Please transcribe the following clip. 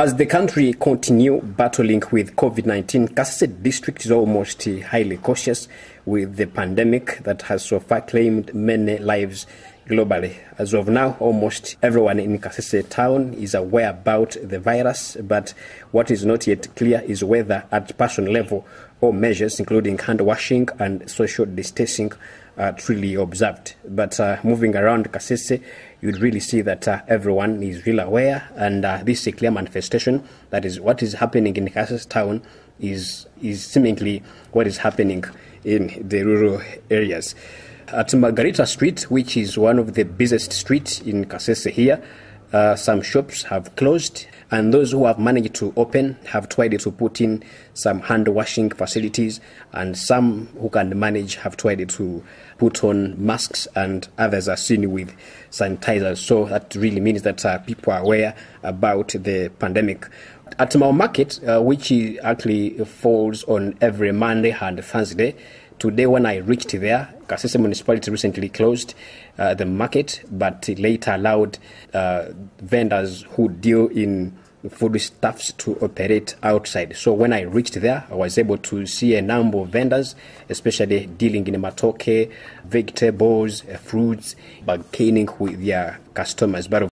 As the country continues battling with COVID-19, Kasese district is almost highly cautious with the pandemic that has so far claimed many lives globally. As of now, almost everyone in Kasese town is aware about the virus, but what is not yet clear is whether at person level all measures, including hand washing and social distancing, are truly observed. But moving around Kasese, you'd really see that everyone is really aware, and this is a clear manifestation that is what is happening in Kasese town is seemingly what is happening in the rural areas. At Margarita Street, which is one of the busiest streets in Kasese here, some shops have closed, and those who have managed to open have tried to put in some hand washing facilities, and some who can manage have tried to put on masks, and others are seen with sanitizers. So that really means that people are aware about the pandemic. At Mau Market, which actually falls on every Monday and Thursday, today when I reached there, Kasese Municipality recently closed the market, but later allowed vendors who deal in foodstuffs to operate outside. So when I reached there, I was able to see a number of vendors, especially dealing in matoke, vegetables, fruits, bargaining with their customers. But